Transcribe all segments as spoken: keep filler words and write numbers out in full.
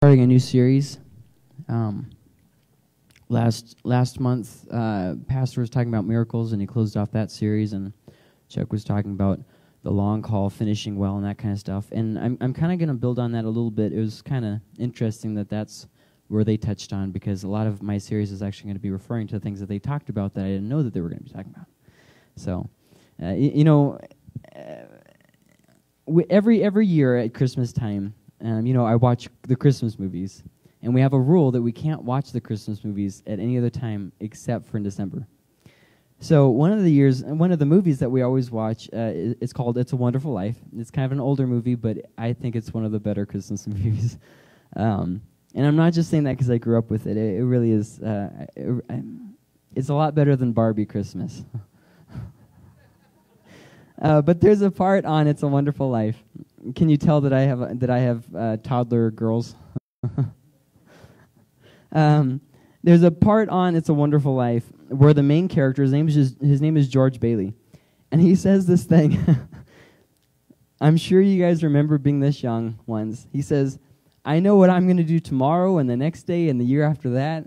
Starting a new series. Um, last last month, uh, Pastor was talking about miracles, and he closed off that series. And Chuck was talking about the long haul, finishing well, and that kind of stuff. And I'm I'm kind of going to build on that a little bit. It was kind of interesting that that's where they touched on, because a lot of my series is actually going to be referring to things that they talked about that I didn't know that they were going to be talking about. So, uh, you, you know, uh, every every year at Christmas time. Um, you know, I watch the Christmas movies, and we have a rule that we can't watch the Christmas movies at any other time except for in December. So one of the years, one of the movies that we always watch, uh, it's called "It's a Wonderful Life." It's kind of an older movie, but I think it's one of the better Christmas movies. Um, and I'm not just saying that because I grew up with it. It, it really is. Uh, it, it's a lot better than Barbie Christmas. uh, but there's a part on "It's a Wonderful Life." Can you tell that I have uh, that I have uh, toddler girls? um, there's a part on "It's a Wonderful Life" where the main character, his name is just, his name is George Bailey, and he says this thing. I'm sure you guys remember being this young once. He says, "I know what I'm going to do tomorrow and the next day and the year after that."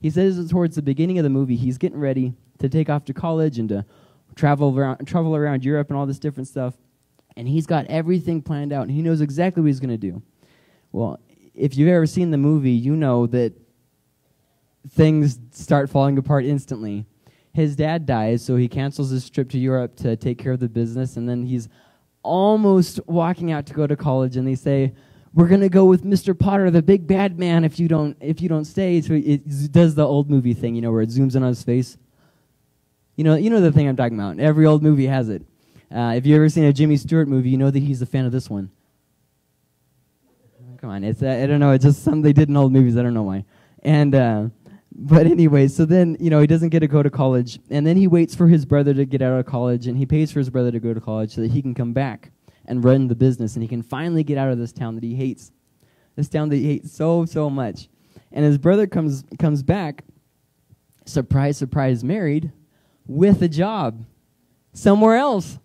He says it towards the beginning of the movie. He's getting ready to take off to college and to travel around, travel around Europe and all this different stuff. And he's got everything planned out, and he knows exactly what he's going to do. Well, if you've ever seen the movie, you know that things start falling apart instantly. His dad dies, so he cancels his trip to Europe to take care of the business, and then he's almost walking out to go to college, and they say, "We're going to go with Mister Potter, the big bad man, if you don't, if you don't stay." So it does the old movie thing, you know, where it zooms in on his face. You know, you know the thing I'm talking about. Every old movie has it. Uh, if you've ever seen a Jimmy Stewart movie, you know that he's a fan of this one. Come on, it's uh, I don't know, it's just something they did in old movies, I don't know why. And, uh, but anyway, so then, you know, he doesn't get to go to college, and then he waits for his brother to get out of college, and he pays for his brother to go to college so that he can come back and run the business, and he can finally get out of this town that he hates, this town that he hates so, so much. And his brother comes comes back, surprise, surprise, married, with a job somewhere else.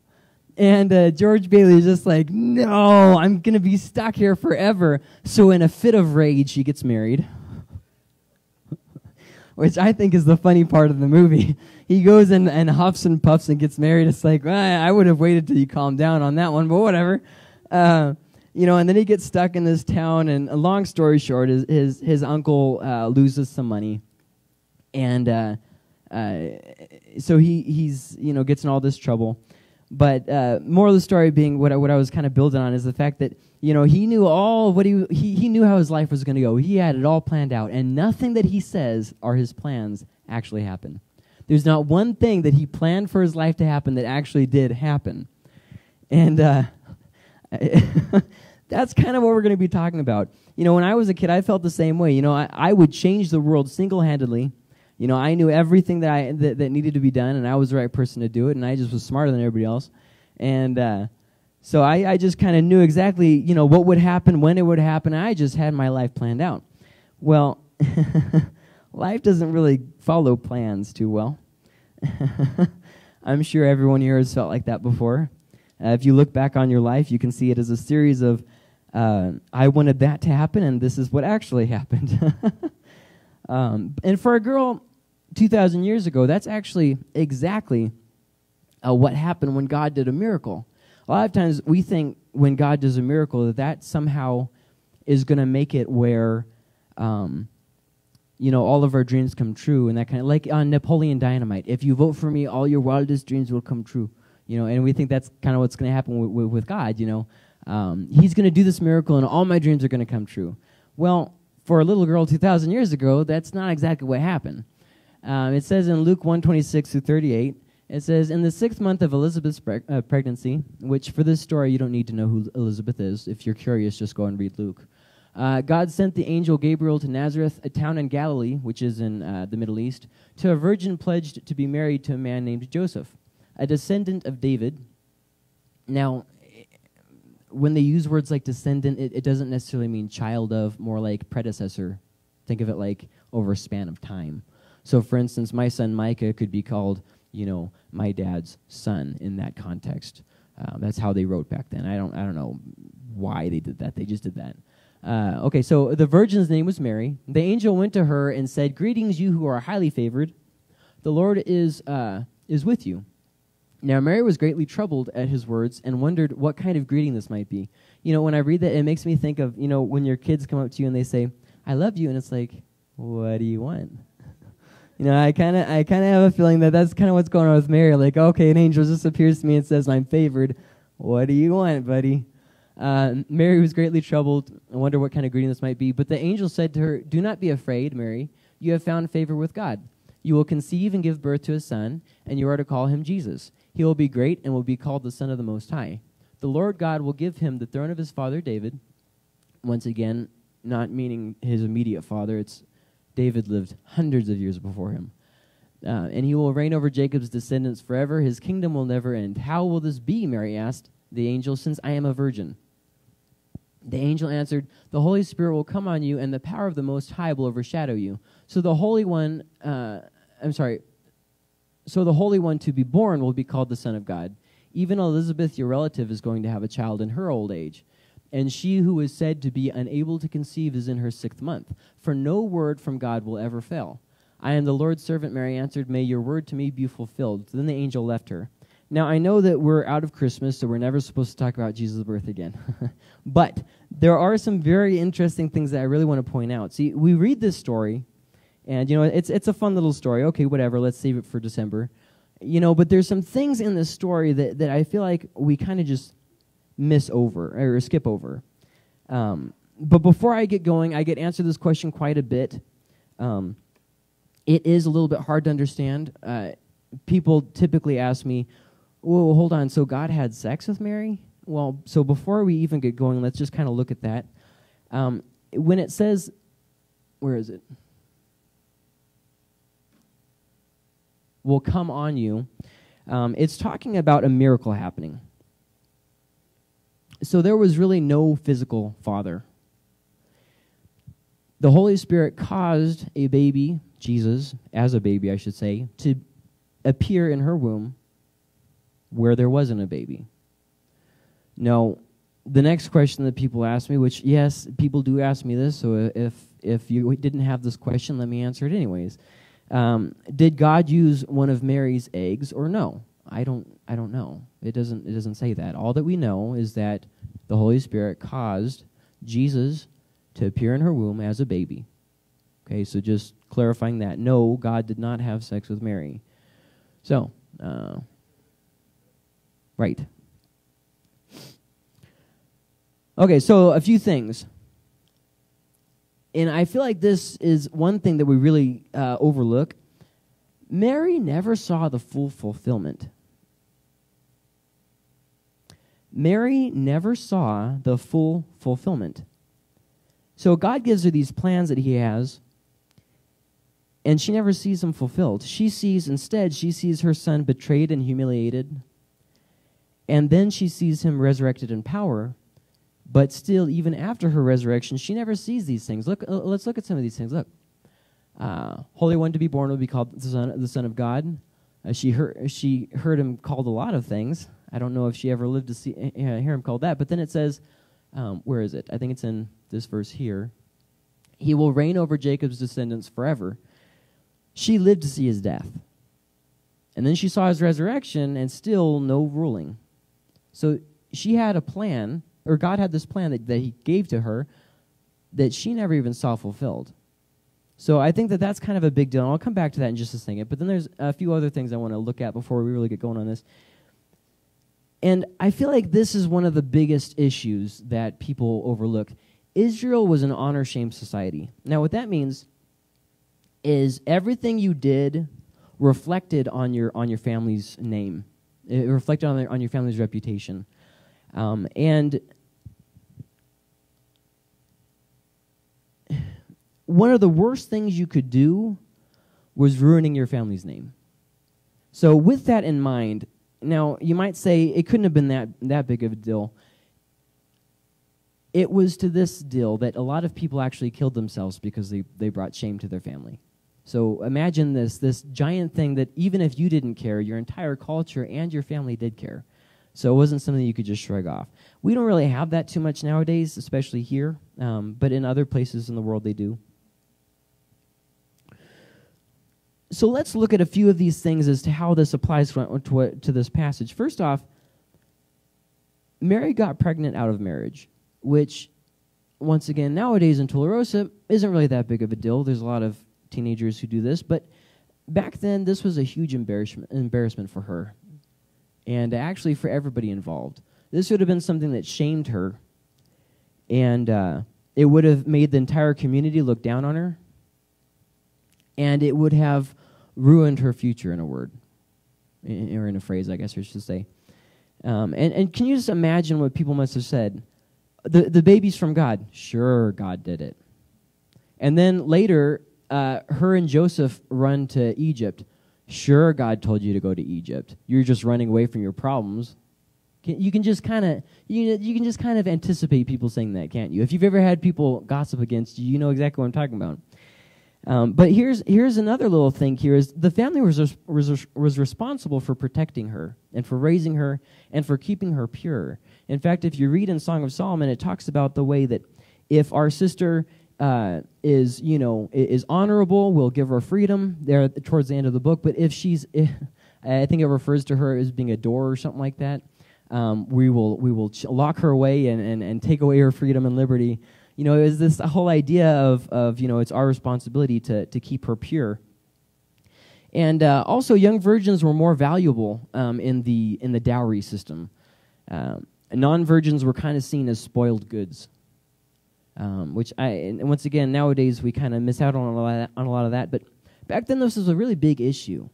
And uh, George Bailey is just like, "No, I'm going to be stuck here forever." So in a fit of rage, she gets married, which I think is the funny part of the movie. He goes and, and huffs and puffs and gets married. It's like, well, I would have waited till you calmed down on that one, but whatever. Uh, you know. And then he gets stuck in this town. And uh, long story short, his, his, his uncle uh, loses some money. And uh, uh, so he he's, you know, gets in all this trouble. But uh, moral of the story being what I, what I was kind of building on is the fact that, you know, he knew all what he, he, he knew how his life was going to go. He had it all planned out, and nothing that he says or his plans actually happen. There's not one thing that he planned for his life to happen that actually did happen. And uh, that's kind of what we're going to be talking about. You know, when I was a kid, I felt the same way. You know, I, I would change the world single-handedly. You know, I knew everything that I that, that needed to be done, and I was the right person to do it, and I just was smarter than everybody else. And uh, so I, I just kind of knew exactly, you know, what would happen, when it would happen. I just had my life planned out. Well, life doesn't really follow plans too well. I'm sure everyone here has felt like that before. Uh, if you look back on your life, you can see it as a series of, uh, I wanted that to happen, and this is what actually happened. um, and for a girl, two thousand years ago, that's actually exactly uh, what happened when God did a miracle. A lot of times we think when God does a miracle that that somehow is going to make it where, um, you know, all of our dreams come true and that kind of, like on Napoleon Dynamite, "If you vote for me, all your wildest dreams will come true," you know, and we think that's kind of what's going to happen with, with, with God, you know. Um, he's going to do this miracle and all my dreams are going to come true. Well, for a little girl two thousand years ago, that's not exactly what happened. Um, it says in Luke one twenty-six through thirty-eight, it says, "In the sixth month of Elizabeth's preg uh, pregnancy," which for this story, you don't need to know who Elizabeth is. If you're curious, just go and read Luke. Uh, "God sent the angel Gabriel to Nazareth, a town in Galilee," which is in uh, the Middle East, "to a virgin pledged to be married to a man named Joseph, a descendant of David." Now, when they use words like descendant, it, it doesn't necessarily mean child of, more like predecessor. Think of it like over a span of time. So, for instance, my son Micah could be called, you know, my dad's son in that context. Uh, that's how they wrote back then. I don't, I don't know why they did that. They just did that. Uh, okay, so the virgin's name was Mary. The angel went to her and said, "Greetings, you who are highly favored. The Lord is uh, is with you." Now Mary was greatly troubled at his words and wondered what kind of greeting this might be. You know, when I read that, it makes me think of, you know, when your kids come up to you and they say, "I love you," and it's like, what do you want? You know, I kind of I kind of have a feeling that that's kind of what's going on with Mary. Like, okay, an angel just appears to me and says, "I'm favored. What do you want, buddy?" Uh, Mary was greatly troubled. I wonder what kind of greeting this might be. But the angel said to her, "Do not be afraid, Mary. You have found favor with God. You will conceive and give birth to a son, and you are to call him Jesus. He will be great and will be called the Son of the Most High. The Lord God will give him the throne of his father David." Once again, not meaning his immediate father. It's David lived hundreds of years before him. Uh, and he will reign over Jacob's descendants forever. His kingdom will never end. "How will this be?" Mary asked the angel, "since I am a virgin." The angel answered, "The Holy Spirit will come on you, and the power of the Most High will overshadow you. So the Holy One, uh, I'm sorry, so the Holy One to be born will be called the Son of God. Even Elizabeth, your relative, is going to have a child in her old age. And she who is said to be unable to conceive is in her sixth month, for no word from God will ever fail." "I am the Lord's servant," Mary answered. "May your word to me be fulfilled." Then the angel left her. Now, I know that we're out of Christmas, so we're never supposed to talk about Jesus' birth again. But there are some very interesting things that I really want to point out. See, we read this story, and, you know, it's it's a fun little story. Okay, whatever, let's save it for December. You know, but there's some things in this story that, that I feel like we kind of just miss over or skip over. Um, but before I get going, I get answered this question quite a bit. Um, it is a little bit hard to understand. Uh, people typically ask me, "Whoa, hold on, so God had sex with Mary?" Well, so before we even get going, let's just kind of look at that. Um, when it says, where is it? "Will come on you," um, it's talking about a miracle happening. So there was really no physical father. The Holy Spirit caused a baby, Jesus, as a baby, I should say, to appear in her womb, where there wasn't a baby. Now, the next question that people ask me, which, yes, people do ask me this, so if, if you didn't have this question, let me answer it anyways. Um, did God use one of Mary's eggs or no? I don't, I don't know. It doesn't, it doesn't say that. All that we know is that the Holy Spirit caused Jesus to appear in her womb as a baby. Okay, so just clarifying that. No, God did not have sex with Mary. So, uh... Right. Okay, so a few things. And I feel like this is one thing that we really uh, overlook. Mary never saw the full fulfillment. Mary never saw the full fulfillment. So God gives her these plans that he has, and she never sees them fulfilled. She sees, instead, she sees her son betrayed and humiliated. And then she sees him resurrected in power, but still, even after her resurrection, she never sees these things. Look, uh, let's look at some of these things. Look, uh, Holy One to be born will be called the Son, the Son of God. Uh, she heard she heard him called a lot of things. I don't know if she ever lived to see uh, hear him called that. But then it says, um, where is it? I think it's in this verse here. He will reign over Jacob's descendants forever. She lived to see his death, and then she saw his resurrection, and still no ruling. So she had a plan, or God had this plan that, that he gave to her that she never even saw fulfilled. So I think that that's kind of a big deal, and I'll come back to that in just a second. But then there's a few other things I want to look at before we really get going on this. And I feel like this is one of the biggest issues that people overlook. Israel was an honor-shame society. Now what that means is everything you did reflected on your, on your family's name. It reflected on, their, on your family's reputation. Um, and one of the worst things you could do was ruining your family's name. So with that in mind, now you might say it couldn't have been that, that big of a deal. It was to this deal that a lot of people actually killed themselves because they, they brought shame to their family. So imagine this, this giant thing that even if you didn't care, your entire culture and your family did care. So it wasn't something you could just shrug off. We don't really have that too much nowadays, especially here, um, but in other places in the world they do. So let's look at a few of these things as to how this applies to, to, to this passage. First off, Mary got pregnant out of marriage, which, once again, nowadays in Tularosa isn't really that big of a deal. There's a lot of teenagers who do this, but back then this was a huge embarrassment, embarrassment for her, and actually for everybody involved. This would have been something that shamed her, and uh, it would have made the entire community look down on her, and it would have ruined her future, in a word, in, or in a phrase, I guess I should say. Um, and, and can you just imagine what people must have said? The, the baby's from God. Sure, God did it. And then later, uh, her and Joseph run to Egypt. Sure, God told you to go to Egypt. You're just running away from your problems. Can, you can just kind of you, you can just kind of anticipate people saying that, can't you? If you've ever had people gossip against you, you know exactly what I'm talking about. Um, but here's here's another little thing. Here is the family was res was was responsible for protecting her and for raising her and for keeping her pure. In fact, if you read in Song of Solomon, it talks about the way that if our sister uh, is you know is honorable, we'll give her freedom. There towards the end of the book, but if she's, if, I think it refers to her as being a door or something like that. Um, we will we will ch lock her away and, and and take away her freedom and liberty. You know, it was this whole idea of, of, you know, it's our responsibility to, to keep her pure. And uh, also, young virgins were more valuable um, in the in the dowry system. Um, non-virgins were kind of seen as spoiled goods, um, which I, and once again, nowadays we kind of miss out on a, lot of that, on a lot of that. But back then, this was a really big issue.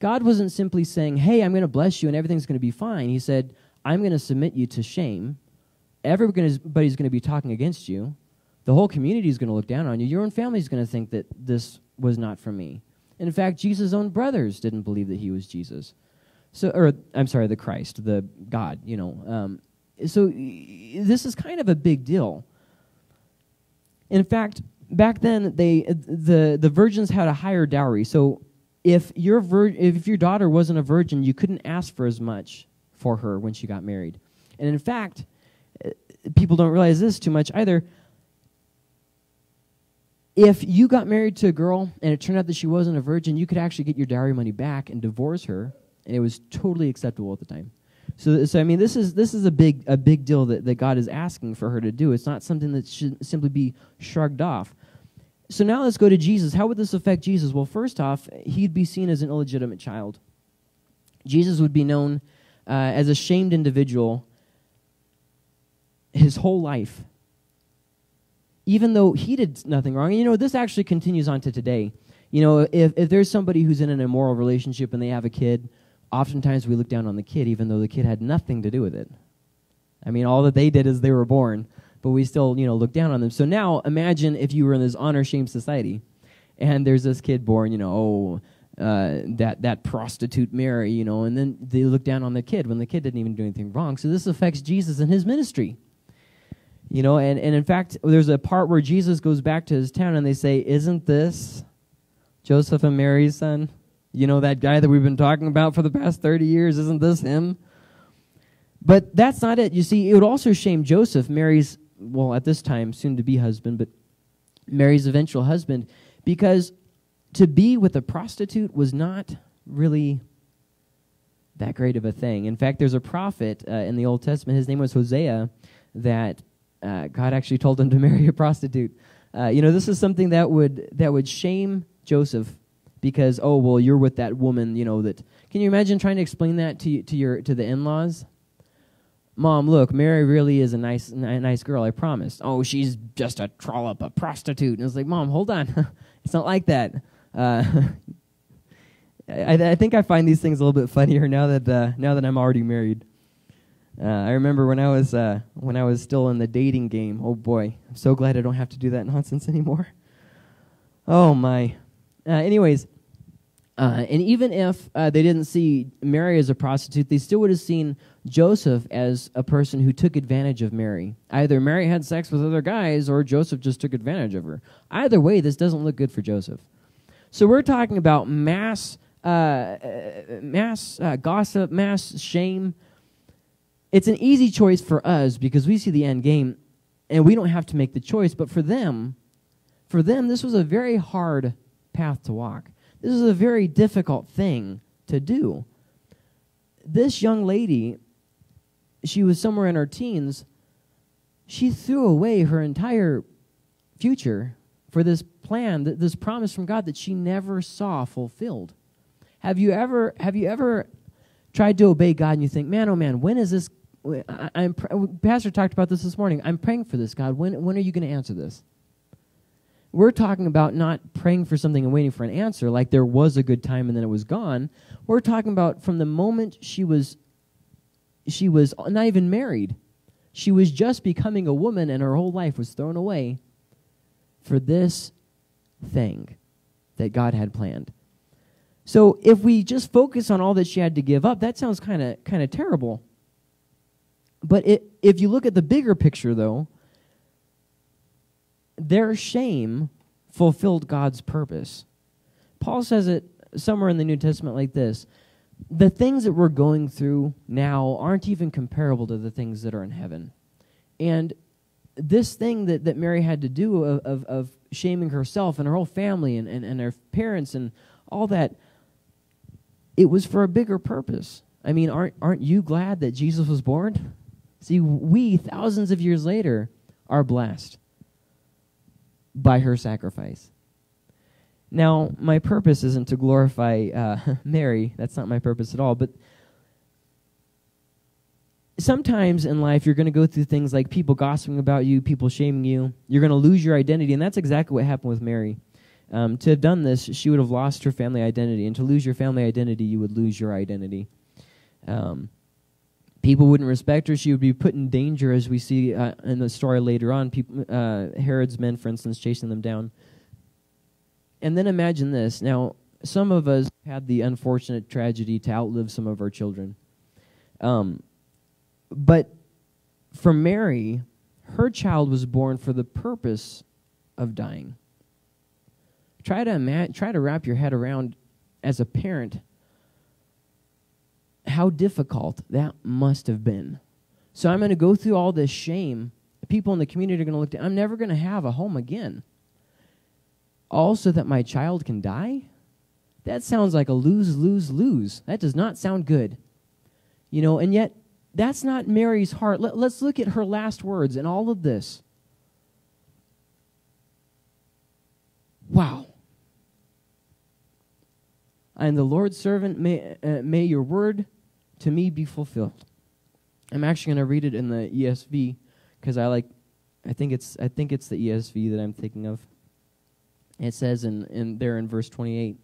God wasn't simply saying, hey, I'm going to bless you and everything's going to be fine. He said, I'm going to submit you to shame. Everybody's going to be talking against you. The whole community is going to look down on you. Your own family is going to think that this was not from me. And in fact, Jesus' own brothers didn't believe that he was Jesus. So, or I'm sorry, the Christ, the God, you know. Um, so this is kind of a big deal. In fact, back then, they the, the virgins had a higher dowry. So if your, vir if your daughter wasn't a virgin, you couldn't ask for as much for her when she got married. And in fact, people don't realize this too much either. If you got married to a girl and it turned out that she wasn't a virgin, you could actually get your dowry money back and divorce her, and it was totally acceptable at the time. So, so I mean, this is this is a big a big deal that, that God is asking for her to do. It's not something that should simply be shrugged off. So now let's go to Jesus. How would this affect Jesus? Well, first off, he'd be seen as an illegitimate child. Jesus would be known uh, as a shamed individual his whole life, even though he did nothing wrong. And, you know, this actually continues on to today. You know, if, if there's somebody who's in an immoral relationship and they have a kid, oftentimes we look down on the kid, even though the kid had nothing to do with it. I mean, all that they did is they were born, but we still, you know, look down on them. So now imagine if you were in this honor-shame society, and there's this kid born, you know, oh, uh, that, that prostitute Mary, you know, and then they look down on the kid when the kid didn't even do anything wrong. So this affects Jesus and his ministry. You know, and, and in fact, there's a part where Jesus goes back to his town and they say, isn't this Joseph and Mary's son? You know, that guy that we've been talking about for the past thirty years, isn't this him? But that's not it. You see, it would also shame Joseph, Mary's, well, at this time, soon-to-be husband, but Mary's eventual husband, because to be with a prostitute was not really that great of a thing. In fact, there's a prophet uh, in the Old Testament, his name was Hosea, that Uh, God actually told him to marry a prostitute. Uh, you know, this is something that would that would shame Joseph because, oh, well, you're with that woman, you know, that... Can you imagine trying to explain that to to your to the in-laws? Mom, look, Mary really is a nice nice girl, I promise. Oh, she's just a trollop, a prostitute. And it's like, Mom, hold on. It's not like that. Uh, I, I think I find these things a little bit funnier now that uh, now that I'm already married. Uh, I remember when I was uh, when I was still in the dating game. Oh boy, I'm so glad I don't have to do that nonsense anymore. Oh my. Uh, anyways, uh, and even if uh, they didn't see Mary as a prostitute, they still would have seen Joseph as a person who took advantage of Mary. Either Mary had sex with other guys, or Joseph just took advantage of her. Either way, this doesn't look good for Joseph. So we're talking about mass, uh, mass uh, gossip, mass shame. It's an easy choice for us because we see the end game, and we don't have to make the choice. But for them, for them, this was a very hard path to walk. This is a very difficult thing to do. This young lady, she was somewhere in her teens. She threw away her entire future for this plan, this promise from God that she never saw fulfilled. Have you ever, have you ever tried to obey God and you think, man, oh man, when is this? I, I'm, Pastor talked about this this morning. I'm praying for this, God. When, when are you going to answer this? We're talking about not praying for something and waiting for an answer, like there was a good time and then it was gone. We're talking about from the moment she was, she was not even married. She was just becoming a woman, and her whole life was thrown away for this thing that God had planned. So if we just focus on all that she had to give up, that sounds kind of kind of terrible. But it, if you look at the bigger picture, though, their shame fulfilled God's purpose. Paul says it somewhere in the New Testament like this: the things that we're going through now aren't even comparable to the things that are in heaven. And this thing that, that Mary had to do of, of, of shaming herself and her whole family and, and, and her parents and all that, it was for a bigger purpose. I mean, aren't, aren't you glad that Jesus was born? See, we, thousands of years later, are blessed by her sacrifice. Now, my purpose isn't to glorify uh, Mary. That's not my purpose at all. But sometimes in life, you're going to go through things like people gossiping about you, people shaming you. You're going to lose your identity, and that's exactly what happened with Mary. Um, to have done this, she would have lost her family identity, and to lose your family identity, you would lose your identity. Um, people wouldn't respect her. She would be put in danger, as we see uh, in the story later on. People, uh, Herod's men, for instance, chasing them down. And then imagine this. Now, some of us had the unfortunate tragedy to outlive some of our children. Um, but for Mary, her child was born for the purpose of dying. Try to ima- try to wrap your head around, as a parent, how difficult that must have been. So I'm going to go through all this shame. People in the community are going to look down. I'm never going to have a home again. Also, that my child can die? That sounds like a lose, lose, lose. That does not sound good. You know, and yet, that's not Mary's heart. Let, let's look at her last words and all of this. Wow. I am the Lord's servant. May, uh, may your word to me be fulfilled. I'm actually going to read it in the E S V because I like, I think it's, I think it's the E S V that I'm thinking of. It says in, in there in verse twenty-eight.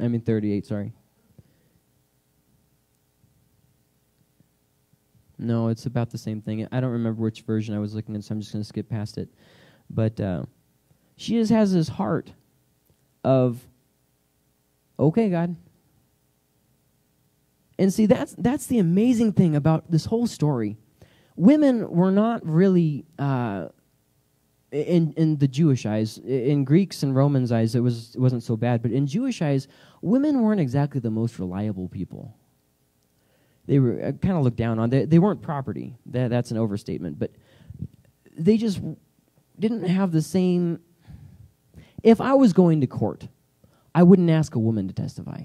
I mean thirty-eight, sorry. No, it's about the same thing. I don't remember which version I was looking at, so I'm just going to skip past it. But uh, she just has this heart of, okay, God. And see, that's that's the amazing thing about this whole story. Women were not really, uh, in in the Jewish eyes, in Greeks and Romans' eyes, it was it wasn't so bad. But in Jewish eyes, women weren't exactly the most reliable people. They were uh, kind of looked down on. They they weren't property. That that's an overstatement. But they just didn't have the same. If I was going to court, I wouldn't ask a woman to testify.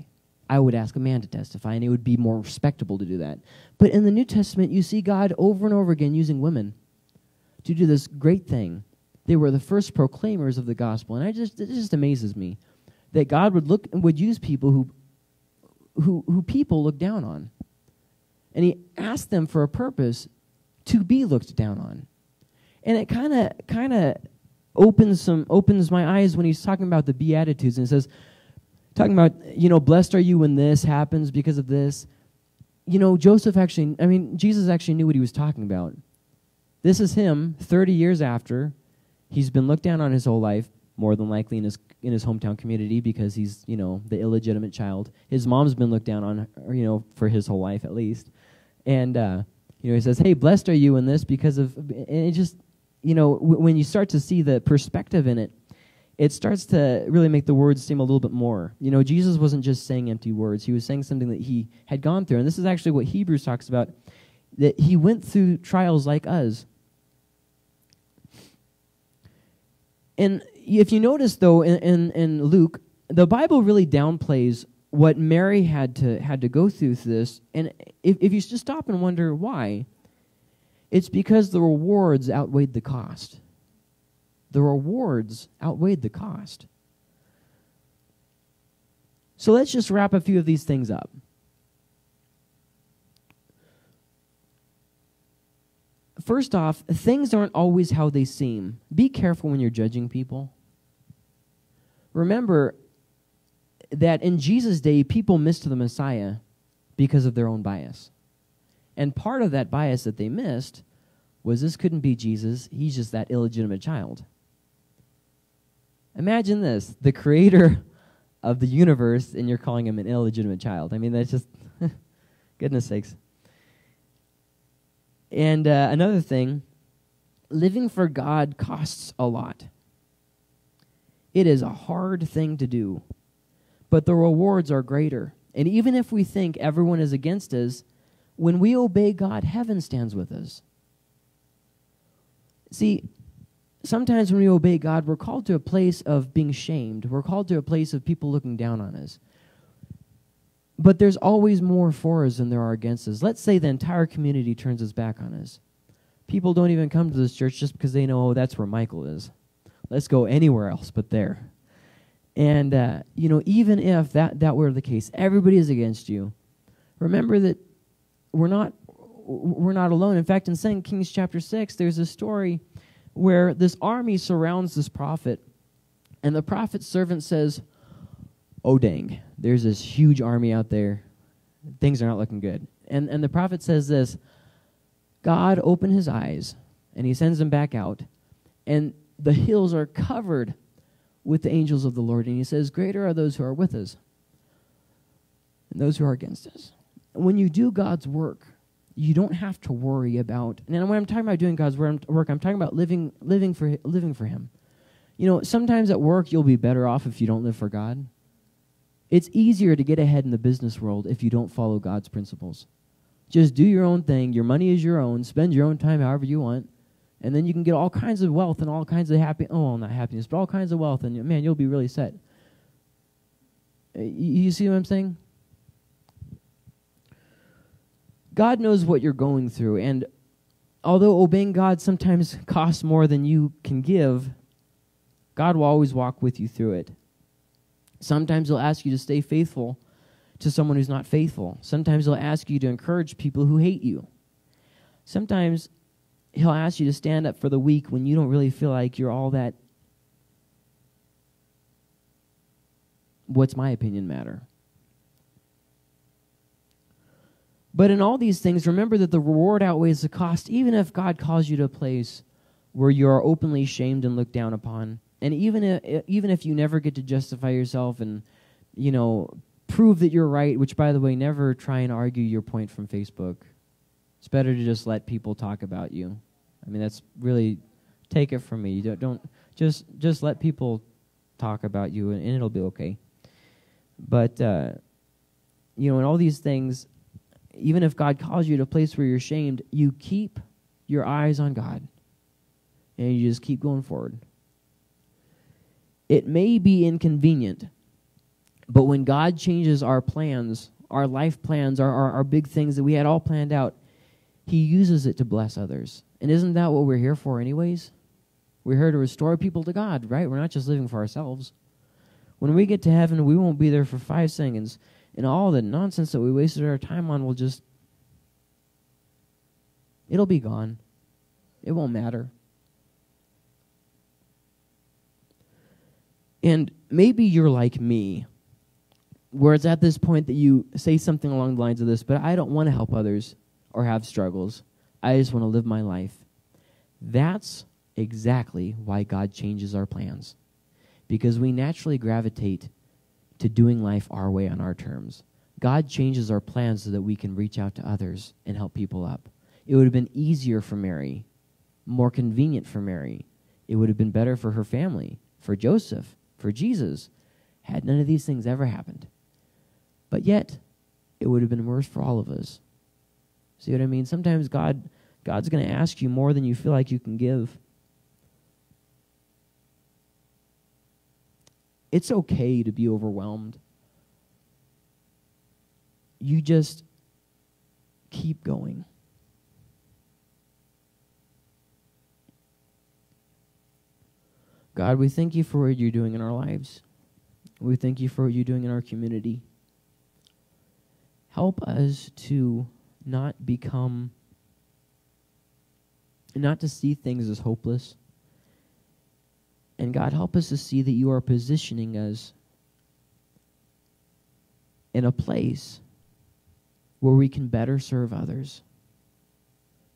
I would ask a man to testify, and it would be more respectable to do that. But in the New Testament, you see God over and over again using women to do this great thing. They were the first proclaimers of the gospel, and I just it just amazes me that God would look and would use people who who who people look down on. And he asked them for a purpose to be looked down on. And it kind of kind of opens some opens my eyes when he's talking about the Beatitudes, and says, talking about, you know, blessed are you when this happens because of this. You know, Joseph actually, I mean, Jesus actually knew what he was talking about. This is him thirty years after. He's been looked down on his whole life, more than likely in his in his hometown community because he's, you know, the illegitimate child. His mom's been looked down on, you know, for his whole life at least. And, uh, you know, he says, hey, blessed are you in this because of, and it just, you know, w- when you start to see the perspective in it, it starts to really make the words seem a little bit more. You know, Jesus wasn't just saying empty words. He was saying something that he had gone through. And this is actually what Hebrews talks about, that he went through trials like us. And if you notice, though, in, in, in Luke, the Bible really downplays what Mary had to had to go through this. And if, if you just stop and wonder why, it's because the rewards outweighed the cost. The rewards outweighed the cost. So let's just wrap a few of these things up. First off, things aren't always how they seem. Be careful when you're judging people. Remember that in Jesus' day, people missed the Messiah because of their own bias. And part of that bias that they missed was this couldn't be Jesus. He's just that illegitimate child. Imagine this, the creator of the universe, and you're calling him an illegitimate child. I mean, that's just, goodness sakes. And uh, another thing, living for God costs a lot. It is a hard thing to do, but the rewards are greater. And even if we think everyone is against us, when we obey God, heaven stands with us. See, sometimes when we obey God, we're called to a place of being shamed. We're called to a place of people looking down on us. But there's always more for us than there are against us. Let's say the entire community turns its back on us. People don't even come to this church just because they know, oh, that's where Michael is. Let's go anywhere else but there. And, uh, you know, even if that, that were the case, everybody is against you, remember that we're not we're not alone. In fact, in Second Kings chapter six, there's a story where this army surrounds this prophet, and the prophet's servant says, oh, dang, there's this huge army out there. Things are not looking good. And, and the prophet says this, God opened his eyes, and he sends them back out, and the hills are covered with the angels of the Lord. And he says, greater are those who are with us and those who are against us. When you do God's work, you don't have to worry about, and when I'm talking about doing God's work, I'm talking about living, living for, living for him. You know, sometimes at work, you'll be better off if you don't live for God. It's easier to get ahead in the business world if you don't follow God's principles. Just do your own thing. Your money is your own. Spend your own time however you want, and then you can get all kinds of wealth and all kinds of happiness. Oh, well, not happiness, but all kinds of wealth, and, man, you'll be really set. You see what I'm saying? God knows what you're going through, and although obeying God sometimes costs more than you can give, God will always walk with you through it. Sometimes he'll ask you to stay faithful to someone who's not faithful. Sometimes he'll ask you to encourage people who hate you. Sometimes he'll ask you to stand up for the weak when you don't really feel like you're all that. What's my opinion matter? But in all these things, remember that the reward outweighs the cost, even if God calls you to a place where you are openly shamed and looked down upon. And even if, even if you never get to justify yourself and, you know, prove that you're right, which, by the way, never try and argue your point from Facebook. It's better to just let people talk about you. I mean, that's really, take it from me. You don't, don't just, just let people talk about you, and, and it'll be okay. But, uh, you know, in all these things, even if God calls you to a place where you're shamed, you keep your eyes on God, and you just keep going forward. It may be inconvenient, but when God changes our plans, our life plans, our, our, our big things that we had all planned out, he uses it to bless others. And isn't that what we're here for anyways? We're here to restore people to God, right? We're not just living for ourselves. When we get to heaven, we won't be there for five seconds. And all the nonsense that we wasted our time on will just, it'll be gone. It won't matter. And maybe you're like me, where it's at this point that you say something along the lines of this, but I don't want to help others or have struggles. I just want to live my life. That's exactly why God changes our plans, because we naturally gravitate to doing life our way on our terms. God changes our plans so that we can reach out to others and help people up. It would have been easier for Mary, more convenient for Mary. It would have been better for her family, for Joseph, for Jesus, had none of these things ever happened. But yet, it would have been worse for all of us. See what I mean? Sometimes God, God's going to ask you more than you feel like you can give. It's okay to be overwhelmed. You just keep going. God, we thank you for what you're doing in our lives. We thank you for what you're doing in our community. Help us to not become, not to see things as hopeless. And God, help us to see that you are positioning us in a place where we can better serve others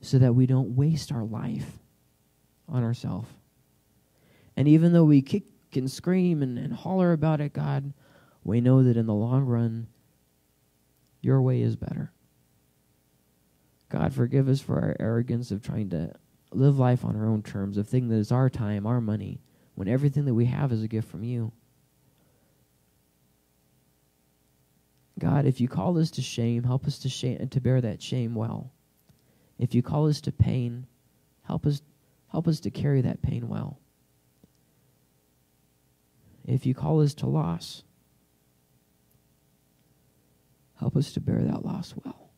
so that we don't waste our life on ourselves. And even though we kick and scream and, and holler about it, God, we know that in the long run, your way is better. God, forgive us for our arrogance of trying to live life on our own terms, of thinking that it's our time, our money, when everything that we have is a gift from you. God, if you call us to shame, help us to shame, to bear that shame well. If you call us to pain, help us, help us to carry that pain well. If you call us to loss, help us to bear that loss well.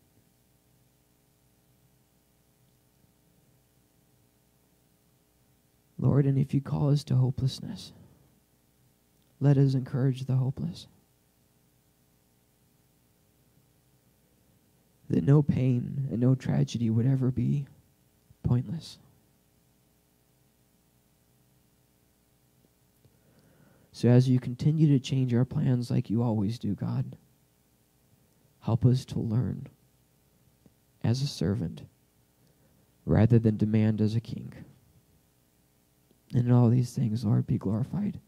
Lord, and if you call us to hopelessness, let us encourage the hopeless. That no pain and no tragedy would ever be pointless. So as you continue to change our plans like you always do, God, help us to learn as a servant rather than demand as a king. And in all these things, Lord, be glorified.